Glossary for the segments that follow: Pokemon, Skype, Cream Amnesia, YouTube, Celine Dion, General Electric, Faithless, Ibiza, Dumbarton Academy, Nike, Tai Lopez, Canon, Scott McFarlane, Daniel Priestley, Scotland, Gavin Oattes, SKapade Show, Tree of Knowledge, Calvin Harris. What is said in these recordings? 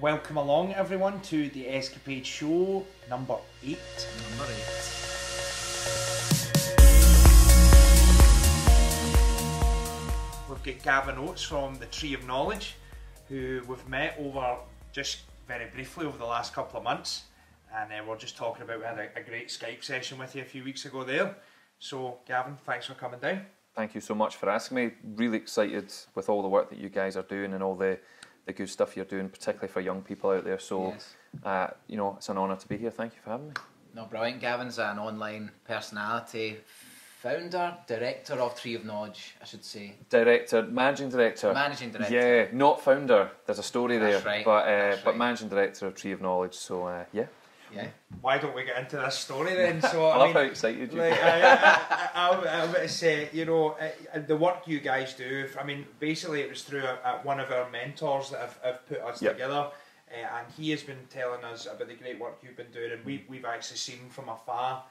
Welcome along, everyone, to the SKapade Show number 8. Number 8. We've got Gavin Oattes from the Tree of Knowledge, who we've met over just very briefly over the last couple of months, and we're just talking about, we had a great Skype session with you a few weeks ago there. So Gavin, thanks for coming down. Thank you so much for asking me. Really excited with all the work that you guys are doing and all the good stuff you're doing, particularly for young people out there. So yes. You know, it's an honour to be here. Thank you for having me. No, brilliant. Gavin's an online personality. Founder, director of Tree of Knowledge, I should say. Director, managing director. Managing director. Yeah, not founder. There's a story there. That's right. But managing director of Tree of Knowledge. So yeah. Yeah. Why don't we get into this story then? So I love how excited you. Like, I'm going to say, you know, the work you guys do. I mean, basically, it was through one of our mentors that have put us together, and he has been telling us about the great work you've been doing, and we've actually seen from afar.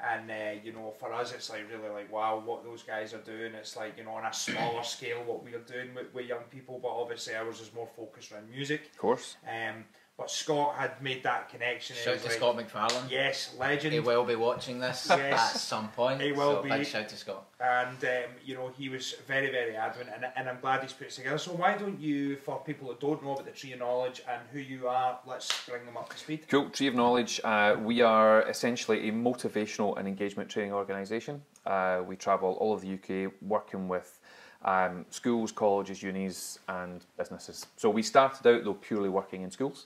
And you know, for us, it's like really like wow, what those guys are doing. It's like, you know, on a smaller scale, what we are doing with young people, but obviously ours is more focused around music. Of course. But Scott had made that connection. Shout to like, Scott McFarlane. Yes, legend. He will be watching this yes, at some point. He will be. Big shout to Scott. And you know, he was very, very adamant, and I'm glad he's put it together. So why don't you, for people that don't know about the Tree of Knowledge and who you are, let's bring them up to speed. Cool. Tree of Knowledge, we are essentially a motivational and engagement training organisation. We travel all over the UK working with schools, colleges, unis and businesses. So we started out though purely working in schools.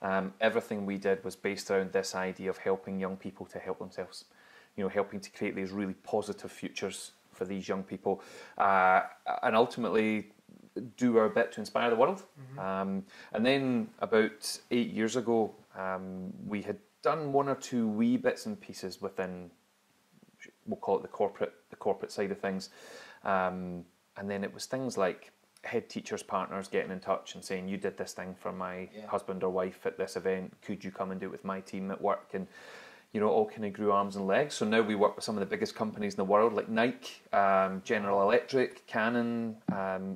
Mm-hmm. Everything we did was based around this idea of helping young people to help themselves. You know, helping to create these really positive futures for these young people and ultimately do our bit to inspire the world. Mm-hmm. And then about 8 years ago, we had done one or two wee bits and pieces within, we'll call it the corporate side of things. And then it was things like head teachers, partners getting in touch and saying, you did this thing for my husband or wife at this event, could you come and do it with my team at work? And, you know, all kind of grew arms and legs. So now we work with some of the biggest companies in the world, like Nike, General Electric, Canon,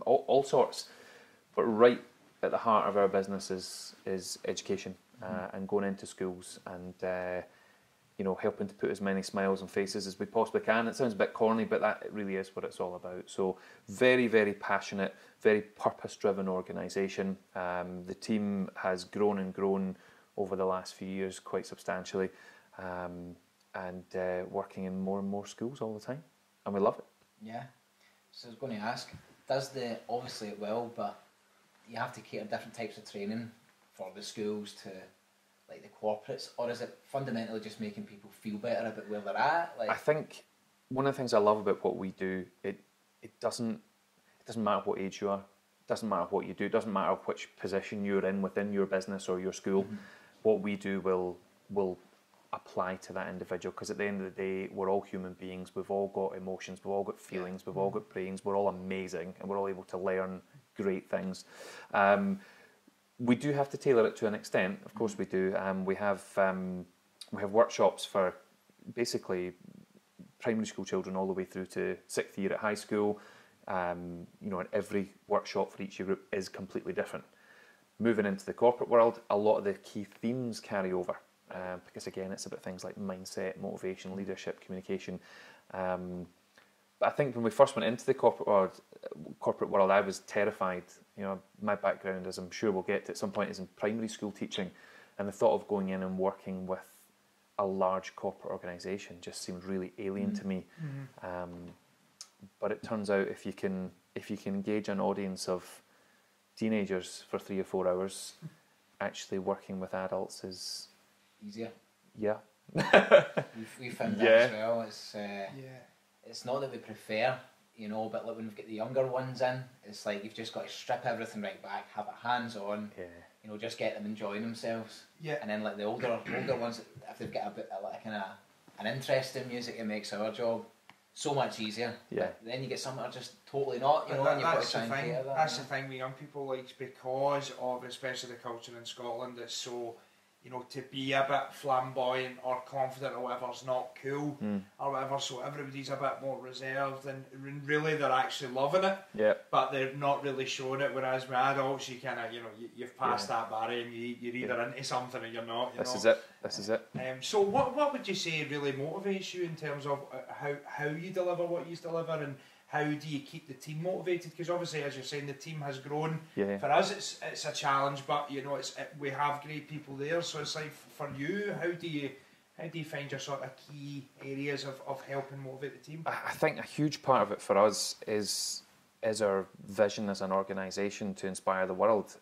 all sorts. But right at the heart of our business is education. Mm-hmm. And going into schools and... you know, helping to put as many smiles and faces as we possibly can. It sounds a bit corny, but that really is what it's all about. So very, very passionate, very purpose-driven organisation. The team has grown and grown over the last few years quite substantially, and working in more and more schools all the time, and we love it. Yeah. So I was going to ask, does the, obviously it will, but you have to cater different types of training for the schools to... like the corporates, or is it fundamentally just making people feel better about where they're at? Like, I think one of the things I love about what we do, it doesn't matter what age you are, it doesn't matter what you do, it doesn't matter which position you're in within your business or your school. Mm-hmm. What we do will apply to that individual, because at the end of the day, we're all human beings, we've all got emotions, we've all got feelings, we've all got brains, we're all amazing, and we're all able to learn great things. We do have to tailor it to an extent, of course we do. We have workshops for basically primary school children all the way through to 6th year at high school. You know, and every workshop for each year group is completely different. Moving into the corporate world, a lot of the key themes carry over, because again, it's about things like mindset, motivation, leadership, communication. But I think when we first went into the corporate world, I was terrified. You know, my background, as I'm sure we'll get to at some point, is in primary school teaching, and the thought of going in and working with a large corporate organisation just seemed really alien to me. Mm-hmm. But it turns out if you can engage an audience of teenagers for 3 or 4 hours, actually working with adults is easier. Yeah, we found that as well. It's It's not that we prefer, you know, but like when we've got the younger ones in, it's like you've just got to strip everything right back, have it hands on, you know, just get them enjoying themselves. Yeah. And then like the older ones, if they've got a bit like kind of an interest in music, it makes our job so much easier. Yeah. But then you get some that are just totally not, you know, and you've got to try and cater that. That's the thing with young people, like, because of especially the culture in Scotland, it's so. you know, to be a bit flamboyant or confident or whatever is not cool or whatever, so everybody's a bit more reserved and really they're actually loving it, but they're not really showing it, whereas with adults you kind of, you know, you've passed that barrier and you're either into something or you're not. This is it. So what would you say really motivates you in terms of how you deliver what you deliver, and how do you keep the team motivated? Because obviously, as you're saying, the team has grown. Yeah. For us, it's a challenge, but you know, we have great people there. So it's like, for you, how do you find your sort of key areas of helping motivate the team? I think a huge part of it for us is our vision as an organisation to inspire the world.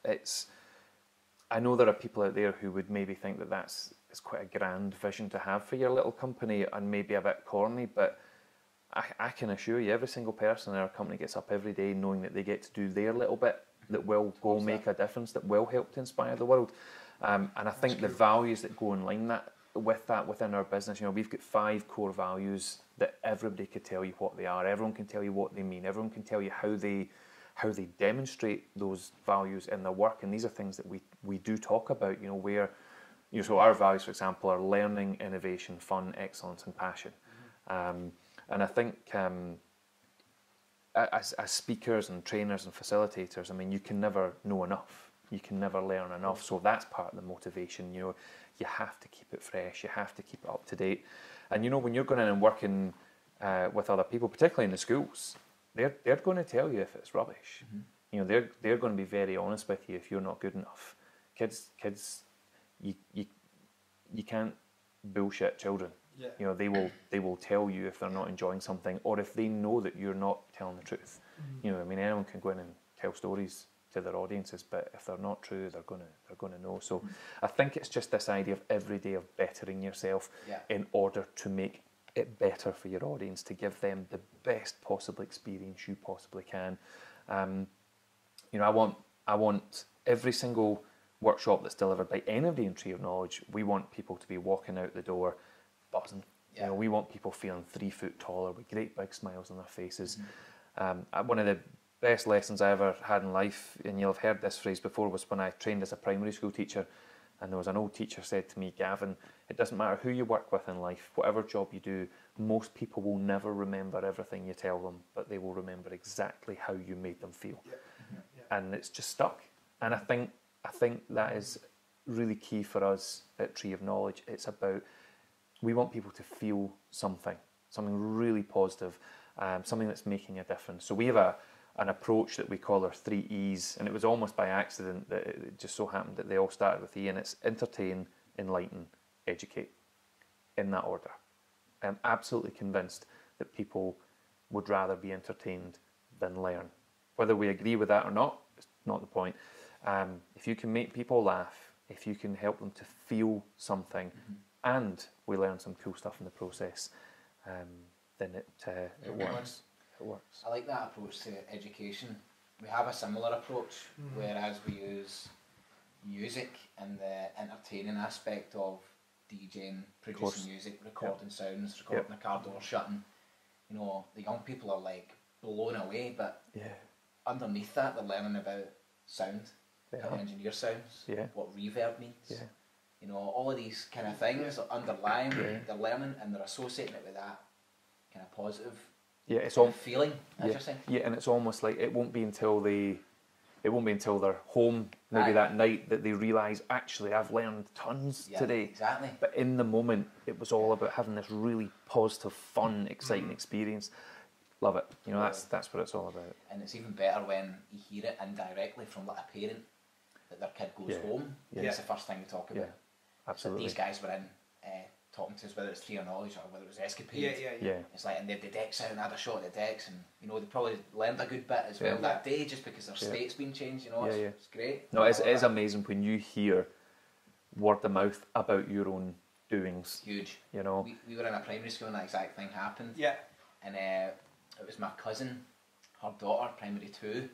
I know there are people out there who would maybe think that it's quite a grand vision to have for your little company, and maybe a bit corny, but I can assure you, every single person in our company gets up every day knowing that they get to do their little bit that will go make a difference, that will help to inspire the world. And I think the values that go in line with that within our business, you know, we've got 5 core values that everybody could tell you what they are. Everyone can tell you what they mean. Everyone can tell you how they demonstrate those values in their work. And these are things that we do talk about, you know, where, you know, so our values, for example, are learning, innovation, fun, excellence, and passion. And I think as speakers and trainers and facilitators, I mean, you can never know enough. You can never learn enough. So that's part of the motivation. You know, you have to keep it fresh. You have to keep it up to date. And, you know, when you're going in and working with other people, particularly in the schools, they're going to tell you if it's rubbish. Mm-hmm. You know, they're going to be very honest with you if you're not good enough. Kids, you can't bullshit children. Yeah. You know, they will tell you if they're not enjoying something, or if they know that you're not telling the truth. Mm-hmm. You know, I mean, anyone can go in and tell stories to their audiences, but if they're not true, they're gonna know. So I think it's just this idea of every day of bettering yourself in order to make it better for your audience, to give them the best possible experience you possibly can. You know, I want every single workshop that's delivered by anybody in Tree of Knowledge, we want people to be walking out the door buzzing. Yeah. You know, we want people feeling 3 foot taller with great big smiles on their faces. One of the best lessons I ever had in life, and you'll have heard this phrase before, was when I trained as a primary school teacher, and there was an old teacher said to me, "Gavin, it doesn't matter who you work with in life, whatever job you do, most people will never remember everything you tell them, but they will remember exactly how you made them feel." And it's just stuck. And I think that is really key for us at Tree of Knowledge. It's about, we want people to feel something really positive, something that's making a difference. So we have an approach that we call our 3 E's, and it was almost by accident that it just so happened that they all started with E, and it's entertain, enlighten, educate, in that order. I'm absolutely convinced that people would rather be entertained than learn. Whether we agree with that or not, it's not the point. If you can make people laugh, if you can help them to feel something, and we learn some cool stuff in the process, then it works. It works. I like that approach to education. We have a similar approach, whereas we use music and the entertaining aspect of DJing, producing music, recording sounds, recording a car door shutting. You know, the young people are like blown away, but underneath that, they're learning about sound, how to engineer sounds, what reverb means. Yeah. You know, all of these kind of things are underlying, they're learning, and they're associating it with that kind of positive it's all feeling, as you're saying. Yeah, and it's almost like it won't be until they're home, maybe that night, that they realise, actually, I've learned tons today. Exactly. But in the moment, it was all about having this really positive, fun, exciting experience. Love it. You know, that's what it's all about. And it's even better when you hear it indirectly from like a parent, that their kid goes home, and it's the first thing you talk about. Absolutely. So these guys were in talking to us, whether it's Tree of Knowledge or whether it was SKapade. Yeah. It's like, and they had the decks out and had a shot at the decks, and you know, they probably learned a good bit as well that day, just because their state's been changed. You know, it's great. No, it's amazing when you hear word of mouth about your own doings. Huge. You know, we were in a primary school and that exact thing happened. Yeah. And it was my cousin, her daughter, primary 2,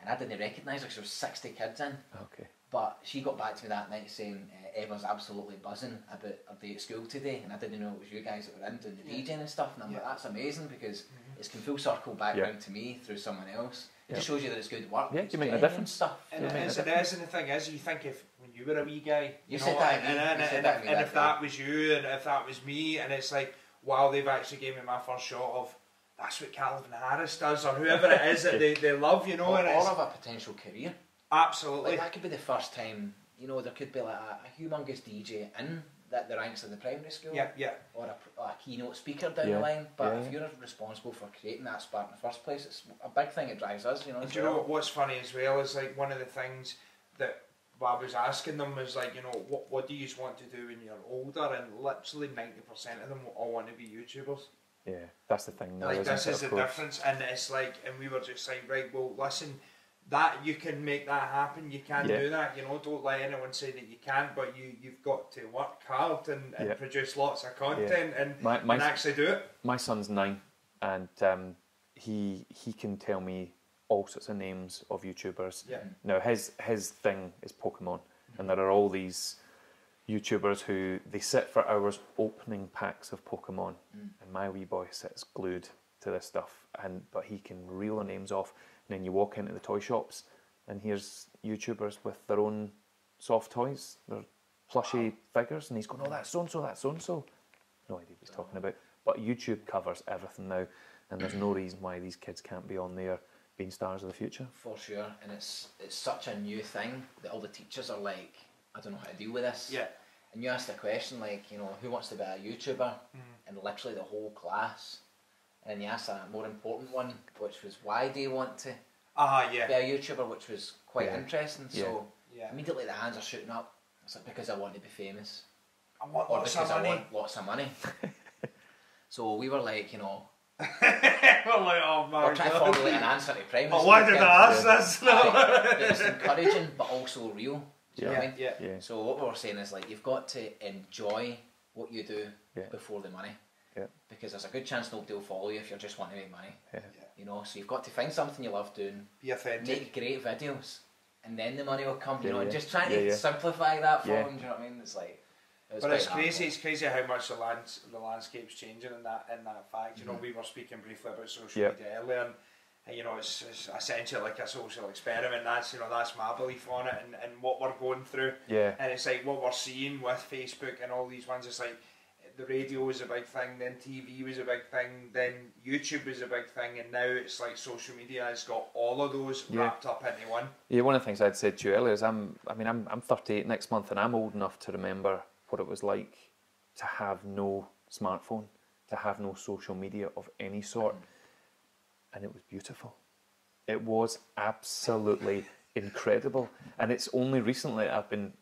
and I didn't recognise her because there was 60 kids in. Okay. But she got back to me that night saying, "Eva's absolutely buzzing about her day at school today, and I didn't know it was you guys that were in doing the DJing and stuff." And I'm like, "That's amazing, because it's come full circle back round to me through someone else. It just shows you that it's good work. Yeah, you make a difference. Stuff. And the thing is, you think if when you were a wee guy, you said that, and if that was you, and if that was me, and it's like, wow, they've actually gave me my first shot of. That's what Calvin Harris does, or whoever it is that they love, you know. Or, and it's, or of a potential career. Absolutely. Like, that could be the first time, you know, there could be like a humongous DJ in the ranks of the primary school. Yeah, yeah. Or a keynote speaker down the line. But if you're responsible for creating that spark in the first place, it's a big thing that drives us, you know. And do you know what's funny as well is like one of the things that I was asking them was like, you know, what do you want to do when you're older? And literally 90% of them will all want to be YouTubers. Yeah, that's the thing. Like, this is the difference, and it's like, and we were just saying, right, well, listen, that you can make that happen, you can do that, you know, don't let anyone say that you can't, but you've got to work hard and produce lots of content and actually do it. My son's 9, and he can tell me all sorts of names of YouTubers. Yeah. Now, his thing is Pokemon, and there are all these YouTubers who they sit for hours opening packs of Pokemon, and my wee boy sits glued to this stuff, but he can reel the names off, and then you walk into the toy shops and here's YouTubers with their own soft toys, their plushy figures, and he's going, oh, that's so-and-so, that's so-and-so. No idea what he's talking about, but YouTube covers everything now, and there's no reason why these kids can't be on there being stars of the future. For sure, and it's such a new thing that all the teachers are like, I don't know how to deal with this. Yeah. And you asked a question like, you know, who wants to be a YouTuber? And literally the whole class. And you asked a more important one, which was why do you want to be a YouTuber, which was quite interesting. So immediately the hands are shooting up. It's like, because I want to be famous. I want lots of money. I want lots of money. So we were like, you know, we're trying to formulate an answer to Prime. But why did I ask this? It was encouraging but also real. Yeah. You know what I mean? So what we're saying is like you've got to enjoy what you do before the money, because there's a good chance nobody will follow you if you're just wanting to make money. You know, so you've got to find something you love doing, be authentic, make great videos, and then the money will come. You know, and just trying to simplify that for them. Do you know what I mean? It's like, but it's crazy. It's crazy how much the landscape's changing in that fact. You know, we were speaking briefly about social media earlier. And you know, it's essentially like a social experiment. That's, you know, that's my belief on it, and what we're going through. Yeah. And it's like what we're seeing with Facebook and all these ones. It's like the radio was a big thing, then TV was a big thing, then YouTube was a big thing, and now it's like social media has got all of those wrapped up into one. Yeah. One of the things I'd said to you earlier is I'm 38 next month, and I'm old enough to remember what it was like to have no smartphone, to have no social media of any sort. And it was beautiful. It was absolutely incredible. And it's only recently I've been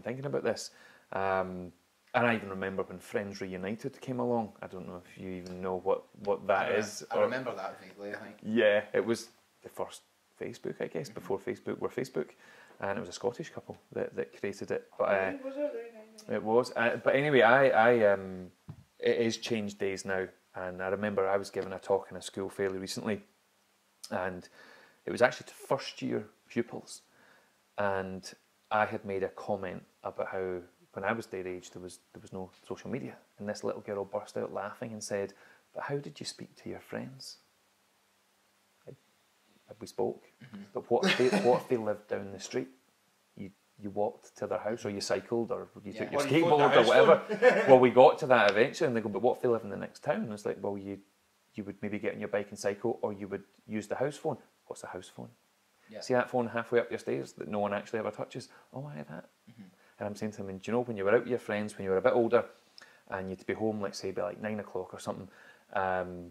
thinking about this. And I even remember when Friends Reunited came along. I don't know if you even know what that is. I remember that vaguely, I think. Yeah, it was the first Facebook, I guess, before Facebook were Facebook. And it was a Scottish couple that created it. But was it? It was. But anyway, it is changed days now. And I remember I was giving a talk in a school fairly recently, and it was actually to first year pupils, and I had made a comment about how when I was their age there was no social media, and this little girl burst out laughing and said, but how did you speak to your friends? We spoke, but what if they lived down the street? You walked to their house, or you cycled, or you took your skateboard, or whatever. Well, we got to that eventually, and they go, but what if they live in the next town? And it's like, well, you would maybe get on your bike and cycle, or you would use the house phone. What's a house phone? Yeah. See that phone halfway up your stairs that no one actually ever touches? Oh, I had that. And I'm saying to them, do you know, when you were out with your friends, when you were a bit older, and you'd be home, let's say, by like 9 o'clock or something, and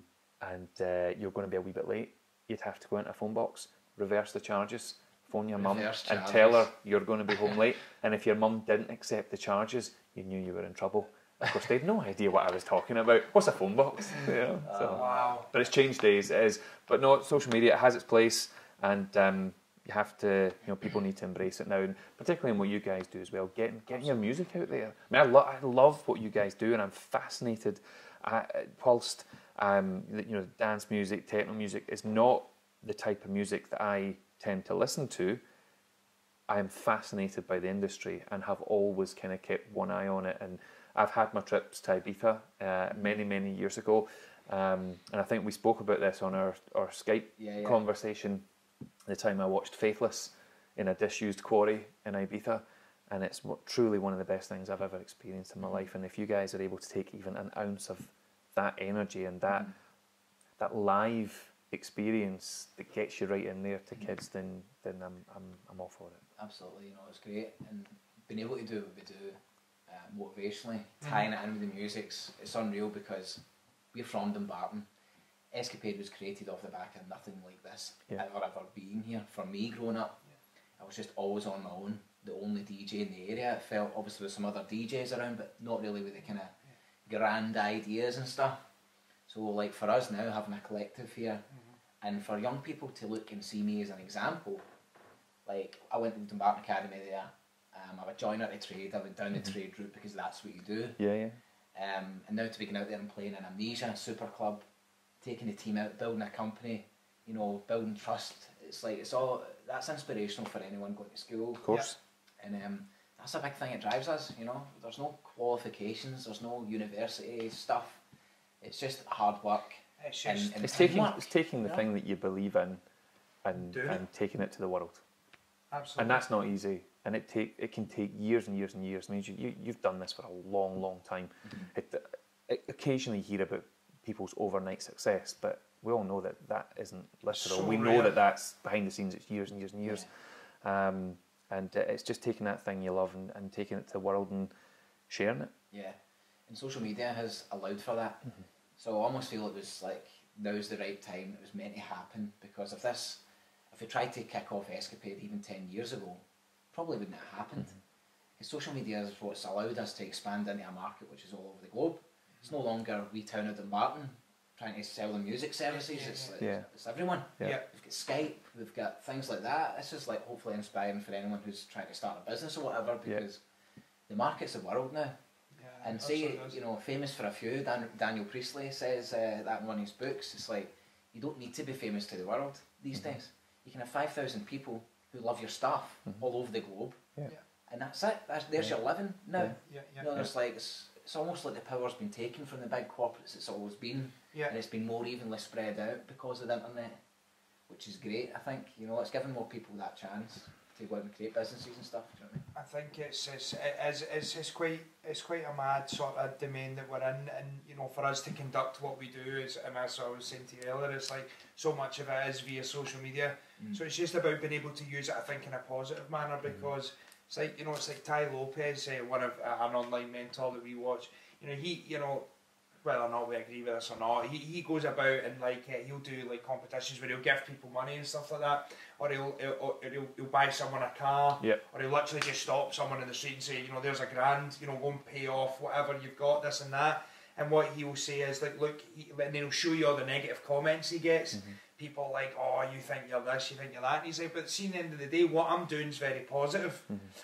you're going to be a wee bit late, you'd have to go into a phone box, reverse the charges, phone your mum and tell her you're going to be home late, and if your mum didn't accept the charges, you knew you were in trouble. Of course, they had no idea what I was talking about. What's a phone box? You know, so. Wow! But it's changed days. It is. But no, social media, it has its place, and you have to. You know, people need to embrace it now, and particularly in what you guys do as well. Getting your music out there. I mean, I love what you guys do, and I'm fascinated. Whilst you know, dance music, techno music is not the type of music that I tend to listen to, I am fascinated by the industry and have always kind of kept one eye on it. And I've had my trips to Ibiza many years ago, And I think we spoke about this on our Skype conversation the time I watched Faithless in a disused quarry in Ibiza, and it's truly one of the best things I've ever experienced in my life. And if you guys are able to take even an ounce of that energy and that that live experience that gets you right in there to kids, then I'm all for it. Absolutely, you know, it's great, and being able to do what we do motivationally, tying it in with the music's, it's unreal, because we're from Dumbarton. SKapade was created off the back of nothing like this ever being here. For me, growing up, I was just always on my own, the only DJ in the area. It felt, obviously, there was some other DJs around, but not really with the kind of grand ideas and stuff. So, like, for us now, having a collective here, and for young people to look and see me as an example, like, I went to the Dumbarton Academy there. I'm a joiner at the trade. I went down the trade route because that's what you do. And now to be going out there and playing in Amnesia, Super Club, taking the team out, building a company, you know, building trust. It's like, it's all, that's inspirational for anyone going to school. Of course. And that's a big thing that drives us, you know. There's no qualifications, there's no university stuff. It's just hard work. It's just and it's taking the thing that you believe in and taking it to the world. Absolutely. And that's not easy. And it can take years and years and years. I mean, you've done this for a long, long time. It occasionally hear about people's overnight success, but we all know that that isn't literal. So we know that that's behind the scenes. It's years and years and years. And it's just taking that thing you love and taking it to the world and sharing it. Yeah, and social media has allowed for that. So I almost feel it was like, now's the right time. It was meant to happen, because if this, if we tried to kick off SKapade even 10 years ago, probably wouldn't have happened. Because social media is what's allowed us to expand into a market which is all over the globe. It's no longer wee town of Dumbarton trying to sell the music services. It's everyone. We've got Skype, we've got things like that. This is like hopefully inspiring for anyone who's trying to start a business or whatever, because the market's the world now. And say, you know, famous for a few, Daniel Priestley says that in one of his books, it's like, you don't need to be famous to the world these days. You can have 5,000 people who love your stuff all over the globe, and that's it. There's your living now. It's like it's almost like the power's been taken from the big corporates. It's always been, and it's been more evenly spread out because of the internet, which is great. I think, you know, it's giving more people that chance to go out and create businesses and stuff. Do you know what I mean? I think it's quite a mad sort of domain that we're in, and you know, for us to conduct what we do is, and as I was saying to you earlier, it's like so much of it is via social media. So it's just about being able to use it, I think, in a positive manner, because it's like, you know, it's like Tai Lopez, one of an online mentor that we watch. You know, he, you know, whether or not we agree with this or not, he goes about and like he'll do like competitions where he'll give people money and stuff like that, or he'll buy someone a car, or he'll literally just stop someone in the street and say, you know, there's a grand, you know, go and pay off whatever you've got, this and that. And what he will say is like, look, and he'll show you all the negative comments he gets. People like, oh, you think you're this, you think you're that. And he's like, but see, at the end of the day, what I'm doing is very positive,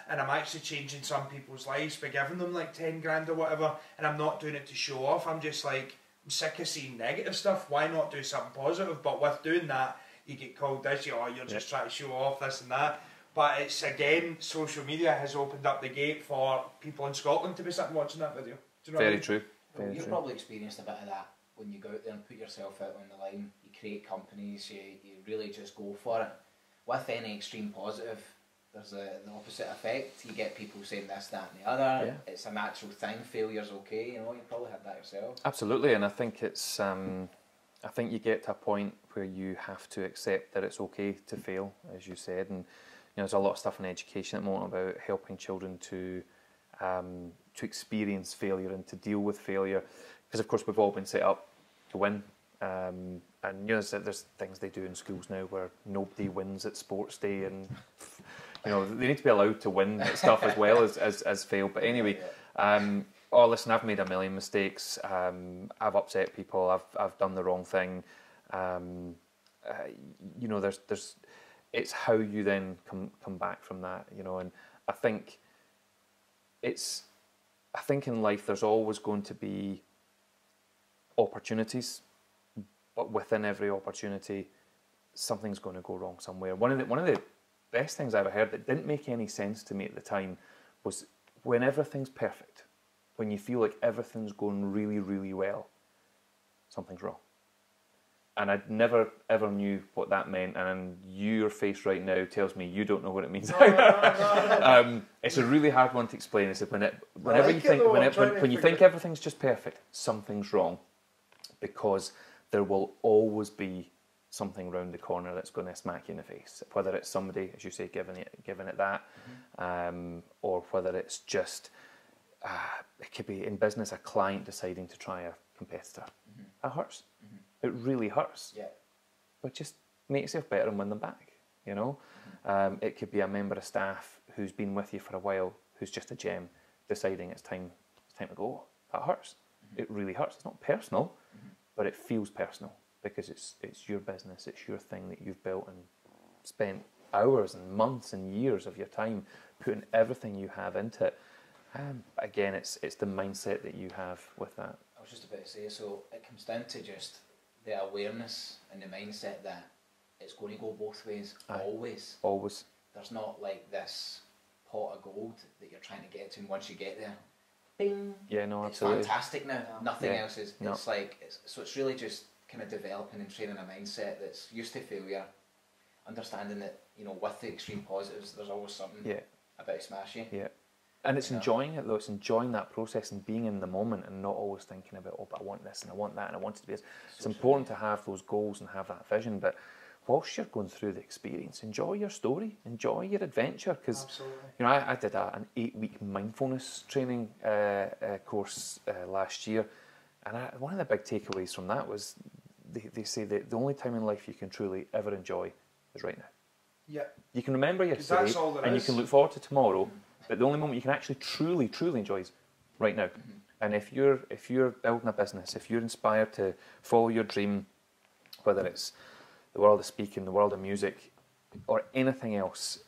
and I'm actually changing some people's lives by giving them like 10 grand or whatever, and I'm not doing it to show off. I'm just like, I'm sick of seeing negative stuff. Why not do something positive? But with doing that, you get called this, you're just trying to show off this and that. But it's, again, social media has opened up the gate for people in Scotland to be sitting watching that video. Do you know what I mean? Very true. Well, you've probably experienced a bit of that when you go out there and put yourself out on the line. Create companies, you really just go for it. With any extreme positive, there's the opposite effect. You get people saying this, that and the other. It's a natural thing. Failure's okay, you know, you probably had that yourself. Absolutely, and I think it's I think you get to a point where you have to accept that it's okay to fail, as you said. And you know, there's a lot of stuff in education at the moment about helping children to experience failure and to deal with failure, because of course we've all been set up to win. And you know, there's things they do in schools now where nobody wins at sports day, and you know, they need to be allowed to win at stuff as well as fail. But anyway, oh listen, I've made a million mistakes. I've upset people. I've done the wrong thing. You know, it's how you then come back from that. You know, and I think I think in life there's always going to be opportunities. But within every opportunity, something's going to go wrong somewhere. One of the best things I ever heard that didn't make any sense to me at the time was, when everything's perfect, when you feel like everything's going really, really well, something's wrong. And I never ever knew what that meant, and your face right now tells me you don't know what it means. No. It's a really hard one to explain. It's like whenever you think everything's just perfect, something's wrong, because there will always be something round the corner that's going to smack you in the face. Whether it's somebody, as you say, giving it that, or whether it's just it could be in business a client deciding to try a competitor. That hurts. It really hurts. Yeah. But just make yourself better and win them back, you know? It could be a member of staff who's been with you for a while, who's just a gem, deciding it's time to go. That hurts. It really hurts. It's not personal, but it feels personal because it's your business, it's your thing that you've built and spent hours and months and years of your time putting everything you have into it. Again, it's the mindset that you have with that. I was just about to say, so it comes down to just the awareness and the mindset that it's going to go both ways, always. There's not like this pot of gold that you're trying to get to, and once you get there, bing. Yeah, no, absolutely. It's fantastic now. Nothing else is. No. It's like so. It's really just kind of developing and training a mindset that's used to failure, understanding that with the extreme positives, there's always something about smashing. Yeah. And it's enjoying it though, it's enjoying that process and being in the moment and not always thinking about, oh, but I want this and I want that and I want it to be this. It's important to have those goals and have that vision, but whilst you're going through the experience, enjoy your story, enjoy your adventure. Because I did an 8-week mindfulness training course last year, and one of the big takeaways from that was they say that the only time in life you can truly ever enjoy is right now. Yeah. You can remember yesterday and you can look forward to tomorrow, but the only moment you can actually truly enjoy is right now. And if you're building a business, if you're inspired to follow your dream, whether it's the world of speaking, the world of music, or anything else,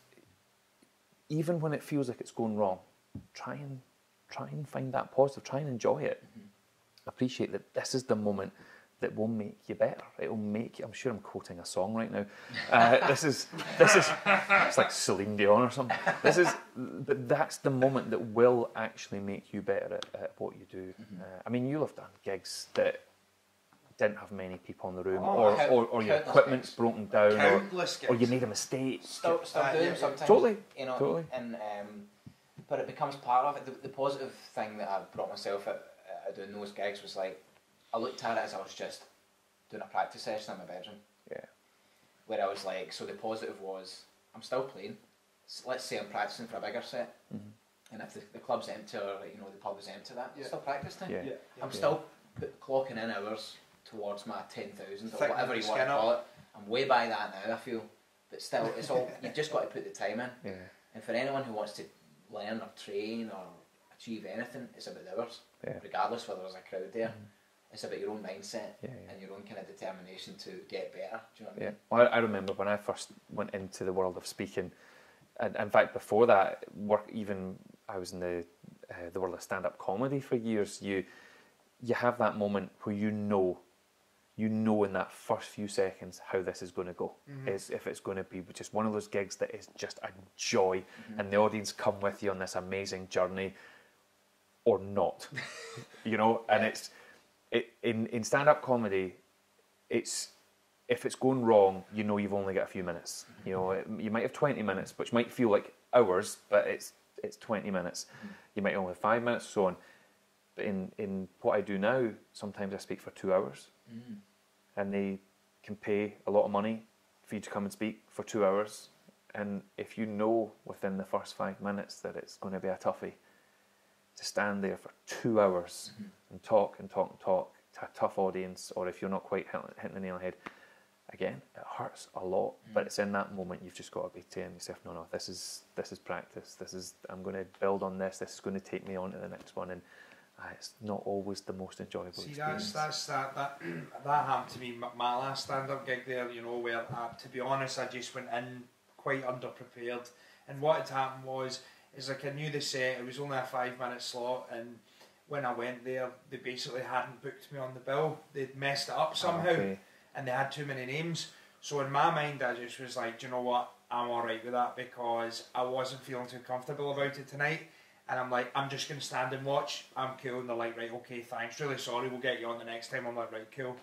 even when it feels like it's going wrong, try and find that positive, try and enjoy it. Appreciate that this is the moment that will make you better. It'll make you, I'm sure I'm quoting a song right now. This is it's like Celine Dion or something. But that's the moment that will actually make you better at what you do. I mean, you'll have done gigs that didn't have many people in the room, or your equipment's broken down, or you made a mistake. Stop doing sometimes. Totally. And but it becomes part of it. The positive thing that I brought myself at doing those gigs was like, I looked at it as I was just doing a practice session in my bedroom. Yeah. Where I was like, so the positive was, I'm still playing. So let's say I'm practicing for a bigger set, and if the club's empty or the pub is empty, I'm still practicing. Yeah. I'm still clocking in hours towards my 10,000 or whatever you want to call it. I'm way by that now, I feel. But still, it's all you've just got to put the time in. Yeah. And for anyone who wants to learn or train or achieve anything, it's about the hours, regardless whether there's a crowd there. It's about your own mindset and your own kind of determination to get better. Do you know what I mean? Well, I remember when I first went into the world of speaking, and in fact before that, I was in the world of stand-up comedy for years. You have that moment where you know in that first few seconds how this is going to go. Is if it's going to be just one of those gigs that is just a joy, and the audience come with you on this amazing journey, or not. And it's. In stand-up comedy, if it's going wrong, you've only got a few minutes. You might have 20 minutes, which might feel like hours, but it's 20 minutes. You might only have 5 minutes, so on. But in what I do now, sometimes I speak for 2 hours, and they can pay a lot of money for you to come and speak for 2 hours. And if you know within the first 5 minutes that it's going to be a toughie, to stand there for 2 hours and talk to a tough audience, or if you're not quite hitting the nail on the head, again, it hurts a lot, but it's in that moment you've just got to be telling yourself, no, this is practice, I'm going to build on this is going to take me on to the next one, and it's not always the most enjoyable experience. See, that happened to me, my last stand-up gig there, where to be honest, I just went in quite underprepared, and what had happened was, it's like I knew the set, it was only a 5-minute slot, and when I went there, they basically hadn't booked me on the bill. They'd messed it up somehow, and they had too many names. So in my mind, I just was like, do you know what, I'm alright with that, because I wasn't feeling too comfortable about it tonight. And I'm like, I'm just going to stand and watch. I'm cool. And they're like, right, okay, thanks. Really sorry. We'll get you on the next time. I'm like, right, cool.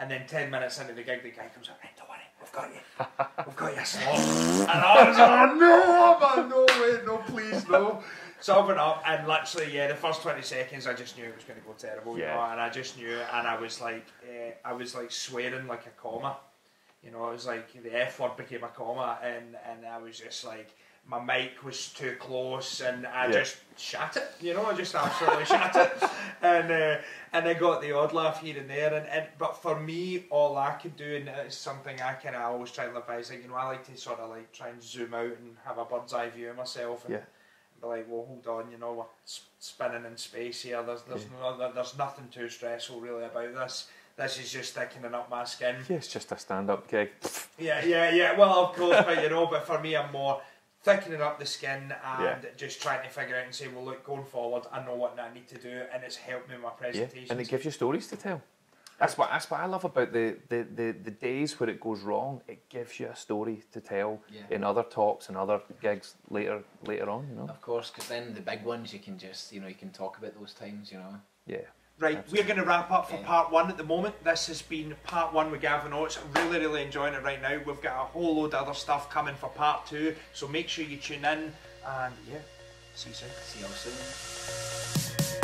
And then 10 minutes into the gig, the guy comes up, right, don't worry, we've got you. We've got you a slot. And I was like, oh, no, wait, no, please, no. So I went up and literally, yeah, the first 20 seconds, I just knew it was going to go terrible, yeah. You know, and I just knew, and I was like swearing like a comma. You know, it was like the F word became a comma, and I was just like, my mic was too close, and I just shat it, you know, I just absolutely shat it, and I got the odd laugh here and there, and but for me, all I could do, and it's something I kind of always try and live by, is like, you know, I like to sort of like try and zoom out and have a bird's eye view of myself, and be like, well, hold on, you know, we're spinning in space here, there's nothing too stressful really about this. This is just sticking it up my skin. Yeah, it's just a stand-up gig. Yeah, well, of course, but you know, but for me, I'm more thickening up the skin and just trying to figure out and say, well, look, going forward, I know what I need to do, and it's helped me in my presentation. Yeah. And it gives you stories to tell. That's what I love about the days where it goes wrong. It gives you a story to tell in other talks and other gigs later on. You know? Of course, because then the big ones, you can just, you know, you can talk about those times, you know. Yeah. Right, absolutely. We're going to wrap up for part one at the moment. This has been part one with Gavin Oattes. I'm really, really enjoying it right now. We've got a whole load of other stuff coming for part two, so make sure you tune in. And yeah, see you soon. See you all soon.